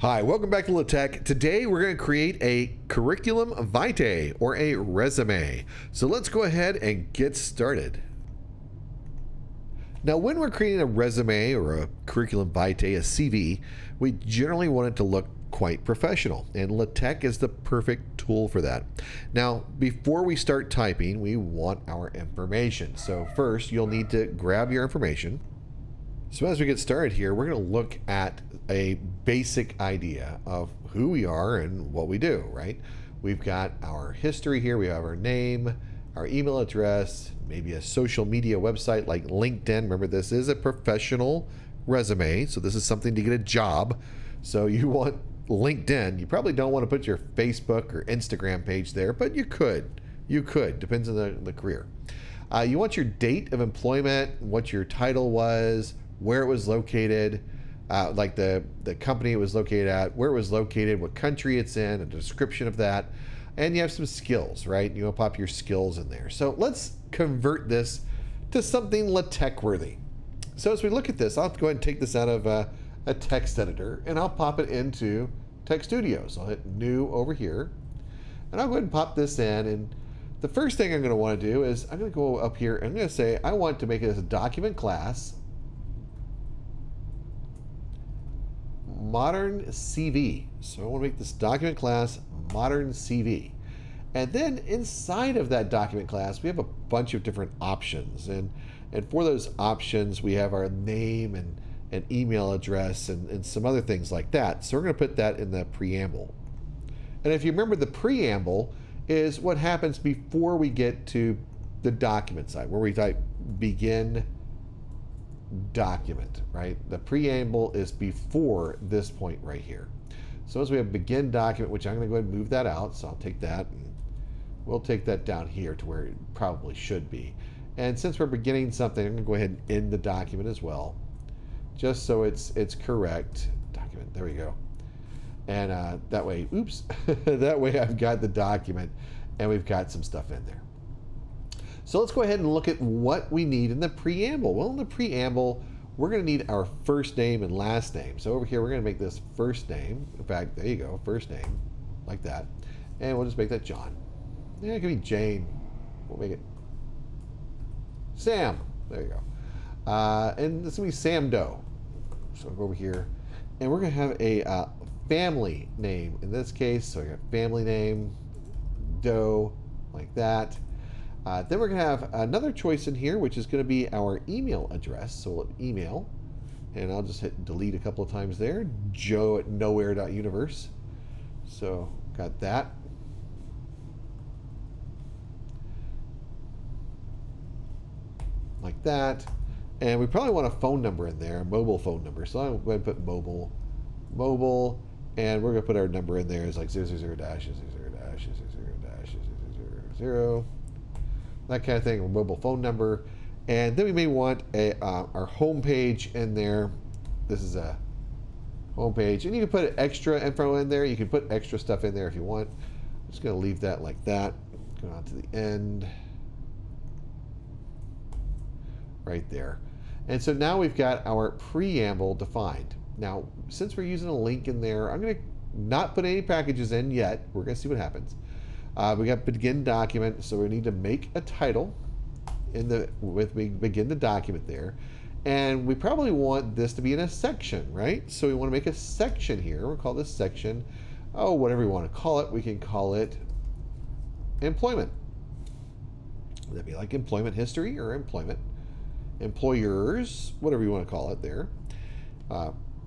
Hi, welcome back to LaTeX. Today we're going to create a curriculum vitae, or a resume. So let's go ahead and get started. Now, when we're creating a resume or a curriculum vitae, a CV, we generally want it to look quite professional, and LaTeX is the perfect tool for that. Now, before we start typing, we want our information. So first, you'll need to grab your information. So as we get started here, we're going to look at a basic idea of who we are and what we do, right? We've got our history here. We have our name, our email address, maybe a social media website like LinkedIn. Remember, this is a professional resume, so this is something to get a job. So you want LinkedIn. You probably don't want to put your Facebook or Instagram page there, but you could, depends on the career. You want your date of employment, what your title was, where it was located, like the company it was located at, where it was located, what country it's in, a description of that, and you have some skills, right? You want to pop your skills in there. So let's convert this to something LaTeX worthy. So as we look at this, I'll go ahead and take this out of a text editor, and I'll pop it into TeXtudio. So I'll hit new over here, and I'll go ahead and pop this in. And the first thing I'm going to want to do is I'm going to go up here and I'm going to say I want to make this a document class, Modern CV. So I want to make this document class Modern CV. And then inside of that document class, we have a bunch of different options. And for those options, we have our name and an email address and some other things like that. So we're going to put that in the preamble. And if you remember, the preamble is what happens before we get to the document side, where we type begin document, right? The preamble is before this point right here. So as we have begin document, which I'm going to go ahead and move that out. So I'll take that and we'll take that down here to where it probably should be. And since we're beginning something, I'm going to go ahead and end the document as well, just so it's correct. Document, there we go. And that way, oops, that way I've got the document and we've got some stuff in there. So let's go ahead and look at what we need in the preamble. Well, in the preamble, we're gonna need our first name and last name. So over here, we're gonna make this first name. In fact, there you go, first name, like that. And we'll just make that John. Yeah, it could be Jane. We'll make it Sam, there you go. And this is gonna be Sam Doe. So go over here, and we're gonna have a family name in this case. So I got family name, Doe, like that. Then we're gonna have another choice in here, which is gonna be our email address. So we'll email, and I'll just hit delete a couple of times there. joe@nowhere.universe. So got that. Like that. And we probably want a phone number in there, a mobile phone number. So I'm gonna put mobile. And we're gonna put our number in there as like 000-00-00-0000, that kind of thing, a mobile phone number. And then we may want a our homepage in there. This is a homepage, and you can put an extra info in there. You can put extra stuff in there if you want. I'm just gonna leave that like that. Going on to the end, right there. And so now we've got our preamble defined. Now, since we're using a link in there, I'm going to not put any packages in yet. We're going to see what happens. We got begin document, so we need to make a title in the with we begin the document there, and we probably want this to be in a section, right? So we want to make a section here. We'll call this section, oh, whatever you want to call it. We can call it employment. That'd be like employment history or employment, employers, whatever you want to call it there.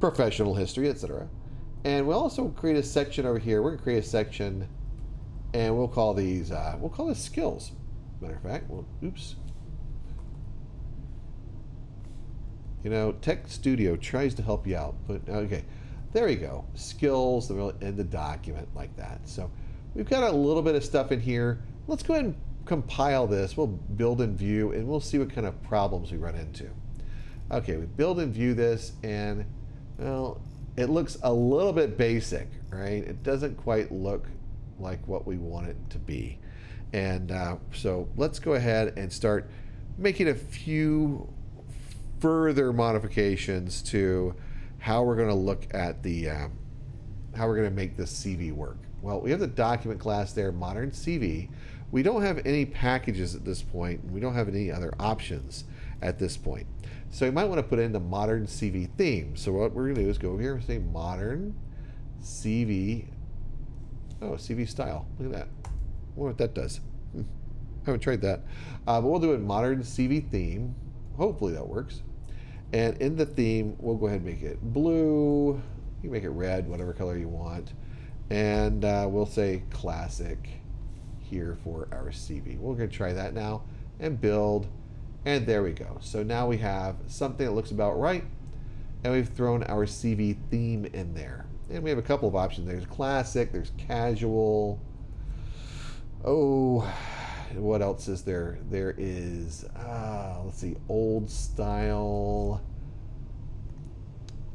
Professional history, etc. And we'll also create a section over here. We're gonna create a section, and we'll call these we'll call this skills. Matter of fact, well, oops. You know, TeXtudio tries to help you out, but okay, there you go. Skills, and we'll end the document like that. So we've got a little bit of stuff in here. Let's go ahead and compile this. We'll build and view, and we'll see what kind of problems we run into. Okay, we build and view this, and well, it looks a little bit basic, right? It doesn't quite look like what we want it to be. And so let's go ahead and start making a few further modifications to how we're going to look at how we're going to make this CV work. Well, we have the document class there, Modern CV. We don't have any packages at this point. We don't have any other options at this point. So you might want to put in the Modern CV theme. So what we're going to do is go over here and say Modern CV. Oh, CV style. Look at that. I wonder what that does. I haven't tried that. But we'll do a Modern CV theme. Hopefully that works. And in the theme, we'll go ahead and make it blue. You make it red, whatever color you want. And we'll say classic here for our CV. We're going to try that now and build. And there we go. So now we have something that looks about right. And we've thrown our CV theme in there. And we have a couple of options. There's classic, there's casual. Oh, what else is there? There is, let's see, old style.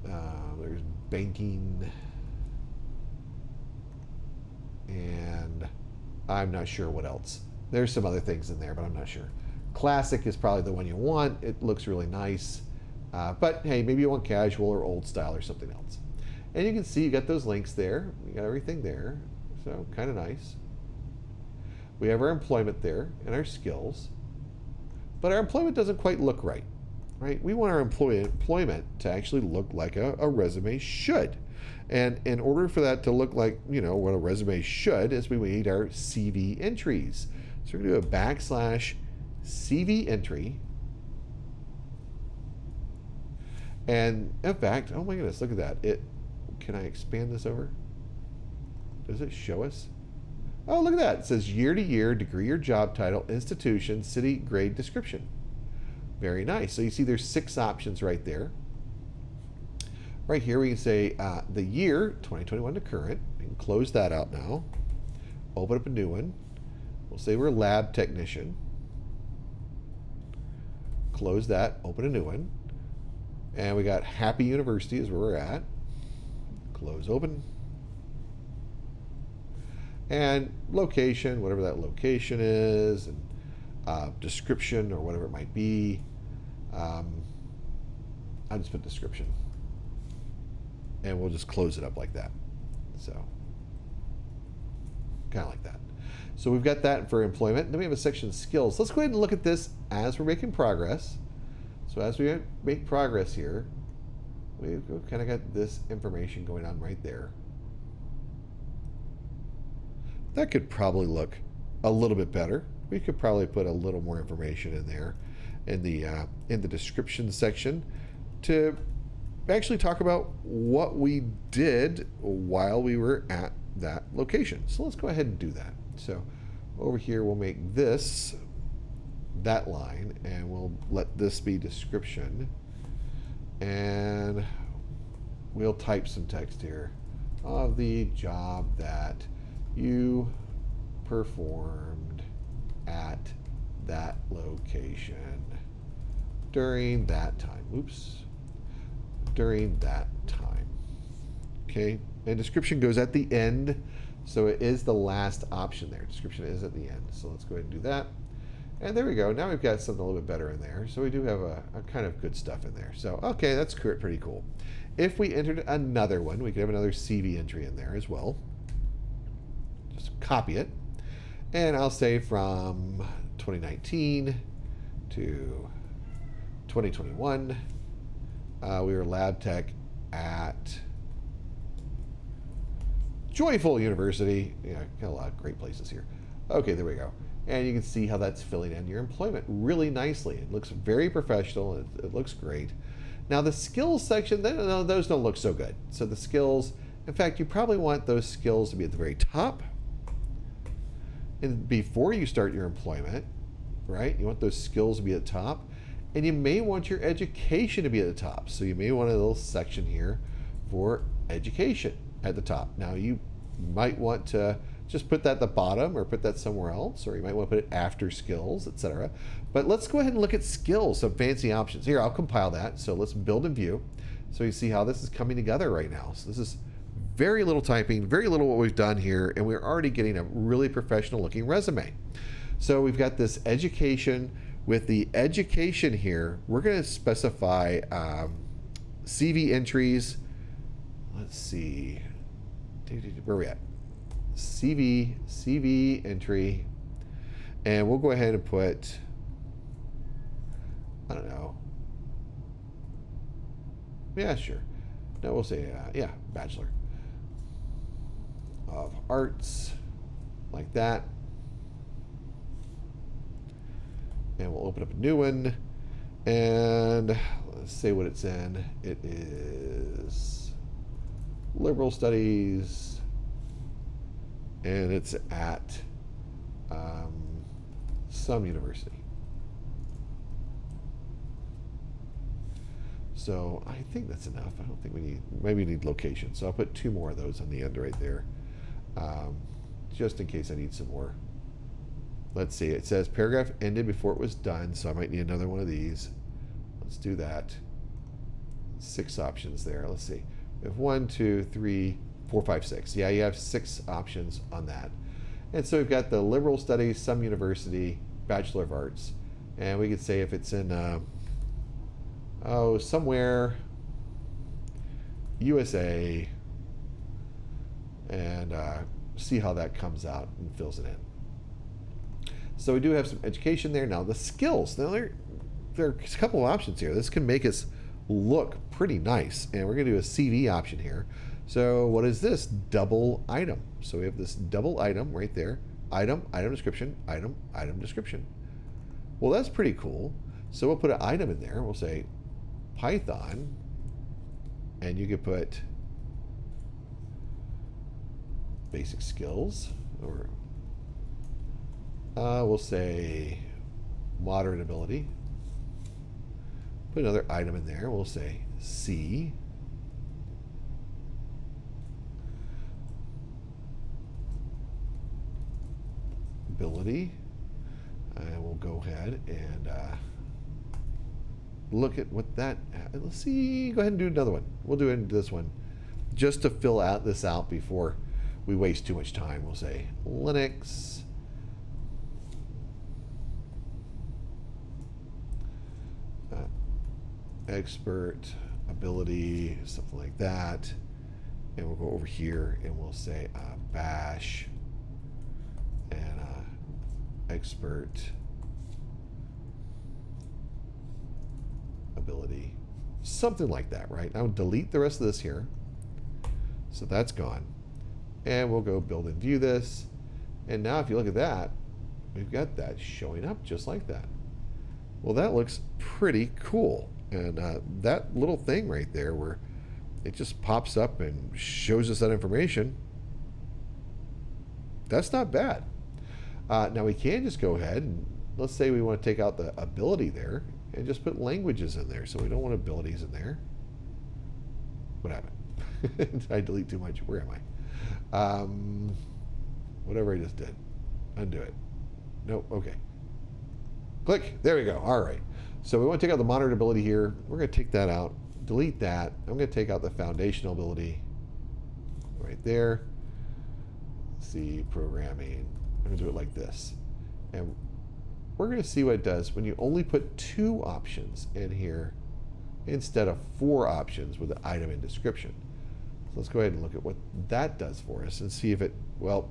There's banking. And I'm not sure what else. There's some other things in there, but I'm not sure. Classic is probably the one you want. It looks really nice. But hey, maybe you want casual or old style or something else. And you can see you got those links there. You got everything there. So kind of nice. We have our employment there and our skills. But our employment doesn't quite look right. Right? We want our employment to actually look like a resume should. And in order for that to look like, you know, what a resume should is, we need our CV entries. So we're going to do a backslash CV entry. And in fact, oh my goodness, look at that. Can I expand this over? Does it show us? Oh, look at that. It says year to year, degree or job title, institution, city, grade, description. Very nice. So you see there's 6 options right there. Right here we can say the year 2021 to current, and close that out now. Open up a new one. We'll say we're a lab technician. Close that, open a new one. And we got Happy University is where we're at. Close, open. And location, whatever that location is, and description or whatever it might be. I just put description. And we'll just close it up like that. So, kind of like that. So we've got that for employment. Then we have a section skills. Let's go ahead and look at this as we're making progress. So as we make progress here, we've kind of got this information going on right there. That could probably look a little bit better. We could probably put a little more information in there in the description section to actually talk about what we did while we were at that location. So let's go ahead and do that. So over here, we'll make this that line, and we'll let this be description. And we'll type some text here of the job that you performed at that location during that time. Oops. During that time. Okay. And description goes at the end. So it is the last option there. Description is at the end. So let's go ahead and do that. And there we go. Now we've got something a little bit better in there. So we do have a kind of good stuff in there. So, okay, that's pretty cool. If we entered another one, we could have another CV entry in there as well. Just copy it. And I'll say from 2019 to 2021, we were lab tech at Joyful University. Yeah, got a lot of great places here. Okay, there we go. And you can see how that's filling in your employment really nicely. It looks very professional. It looks great. Now the skills section, those don't look so good. So the skills, in fact, you probably want those skills to be at the very top. And before you start your employment, right? You want those skills to be at the top. And you may want your education to be at the top. So you may want a little section here for education at the top. Now you might want to just put that at the bottom or put that somewhere else, or you might want to put it after skills, etc. But let's go ahead and look at skills, some fancy options. Here, I'll compile that. So let's build and view. So you see how this is coming together right now. So this is very little typing, very little what we've done here, and we're already getting a really professional looking resume. So we've got this education. With the education here, we're going to specify CV entries. Let's see. where are we at? CV entry. And we'll go ahead and put, I don't know. Yeah, sure. No, we'll say, yeah, Bachelor of Arts, like that. And we'll open up a new one. And let's see what it's in. It is Liberal Studies. And it's at some university. So I think that's enough. I don't think we need, maybe we need location. So I'll put 2 more of those on the end right there. Just in case I need some more. Let's see, it says paragraph ended before it was done, so I might need another one of these. Let's do that. 6 options there. Let's see. We have 1, 2, 3, 4, 5, 6. Yeah, you have 6 options on that. And so we've got the Liberal Studies, some university, Bachelor of Arts. And we could say if it's in, oh, somewhere, USA, and see how that comes out and fills it in. So we do have some education there. Now the skills, now there are a couple of options here. This can make us look pretty nice. And we're gonna do a CV option here. So what is this? Double item. So we have this double item right there. Item, item description, item, item description. Well, that's pretty cool. So we'll put an item in there. We'll say Python, and you could put basic skills, or we'll say moderate ability. Put another item in there. We'll say C. Ability. And we'll go ahead and look at what that, let's see, go ahead and do another one. We'll do this one just to fill out this out before we waste too much time. We'll say Linux. Expert ability, something like that, and we'll go over here and we'll say bash and expert ability, something like that, right? I'll delete the rest of this here, so that's gone, and we'll go build and view this, and now if you look at that, we've got that showing up just like that. Well, that looks pretty cool. And that little thing right there where it just pops up and shows us that information, that's not bad. Now we can just go ahead and let's say we want to take out the ability there and just put languages in there. So we don't want abilities in there. What happened? Did I delete too much? Where am I? Whatever I just did. Undo it. Nope. Okay. Click. There we go. All right. So we want to take out the moderate ability here. We're going to take that out, delete that. I'm going to take out the foundational ability right there. See, programming. I'm going to do it like this. And we're going to see what it does when you only put 2 options in here instead of 4 options with the item and description. So let's go ahead and look at what that does for us and see if it, well,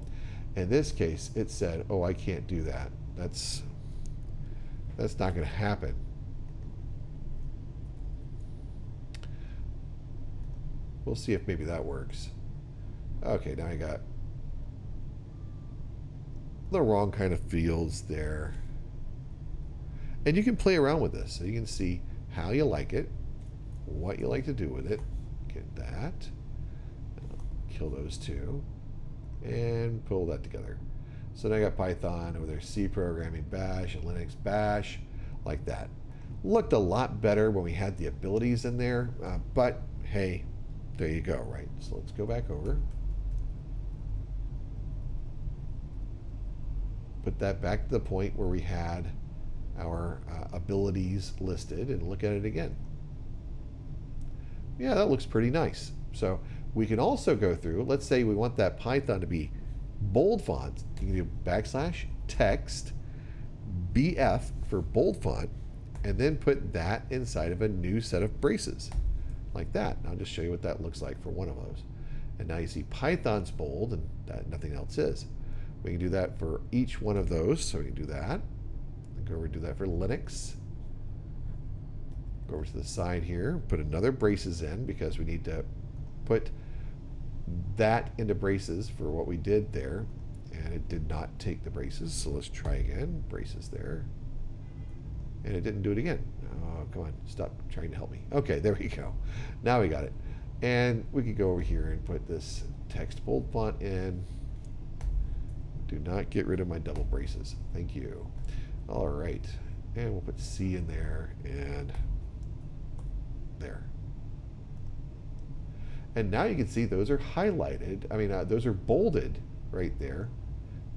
in this case, it said, oh, I can't do that. That's not going to happen. We'll see if maybe that works. Okay, now I got the wrong kind of fields there. And you can play around with this. So you can see how you like it, what you like to do with it. Get that. Kill those 2. And pull that together. So now I got Python over there, C programming, bash, and Linux, bash, like that. Looked a lot better when we had the abilities in there, but hey, there you go, right? So let's go back over. Put that back to the point where we had our abilities listed and look at it again. Yeah, that looks pretty nice. So we can also go through, let's say we want that Python to be bold font. You can do backslash text BF for bold font and then put that inside of a new set of braces like that. And I'll just show you what that looks like for one of those. And now you see Python's bold and that nothing else is. We can do that for each one of those. So we can do that. Go over and do that for Linux. Go over to the side here, put another braces in because we need to put that into braces for what we did there. And it did not take the braces, so let's try again. Braces there. And it didn't do it again. Oh, come on, stop trying to help me. Okay, there we go. Now we got it. And we could go over here and put this text bold font in. Do not get rid of my double braces. Thank you. All right. And we'll put C in there and there. And now you can see those are highlighted. I mean, those are bolded right there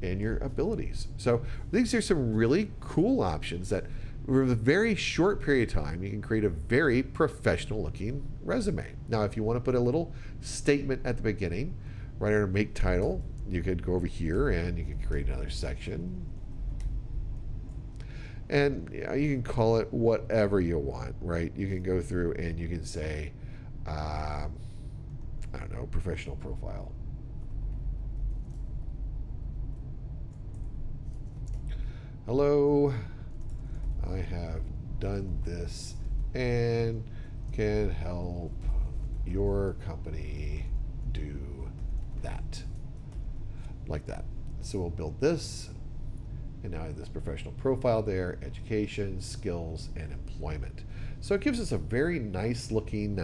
in your abilities. So these are some really cool options that over a very short period of time, you can create a very professional looking resume. Now, if you want to put a little statement at the beginning, right under make title, you could go over here and you can create another section. And you can call it whatever you want, right? You can go through and you can say, I don't know, professional profile. Hello, I have done this and can help your company do that. Like that. So we'll build this. And now I have this professional profile there, education, skills, and employment. So it gives us a very nice looking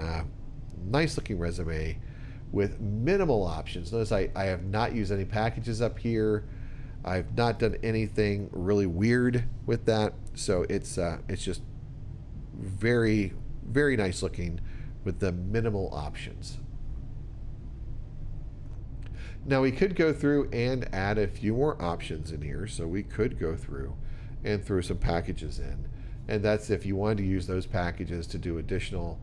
resume with minimal options. Notice I have not used any packages up here. I've not done anything really weird with that. So it's just very, very nice looking with the minimal options. Now we could go through and add a few more options in here. So we could go through and throw some packages in. And that's if you wanted to use those packages to do additional,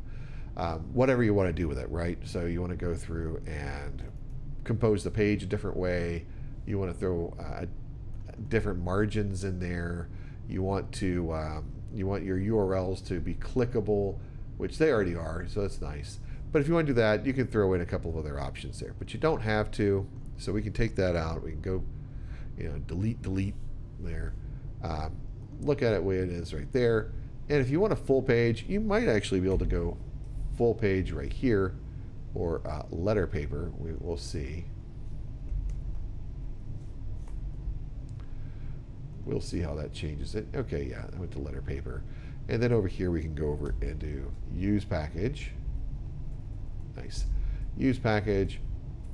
whatever you want to do with it, right? So you want to go through and compose the page a different way. You want to throw different margins in there. You want to you want your URLs to be clickable, which they already are, so that's nice. But if you want to do that, you can throw in a couple of other options there. But you don't have to, so we can take that out. We can go, you know, delete there. Look at it the way it is right there. And if you want a full page, you might actually be able to go full page right here, or letter paper. We will see. We'll see how that changes it. Okay, yeah, I went to letter paper. And then over here, we can go over and do use package. Nice. Use package,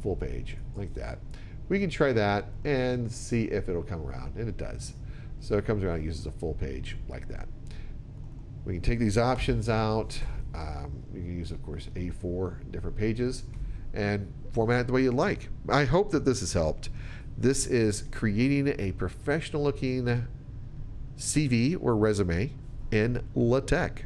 full page, like that. We can try that and see if it'll come around, and it does. So it comes around and uses a full page like that. We can take these options out. You can use, of course, A4, different pages, and format it the way you like. I hope that this has helped. This is creating a professional looking CV or resume in LaTeX.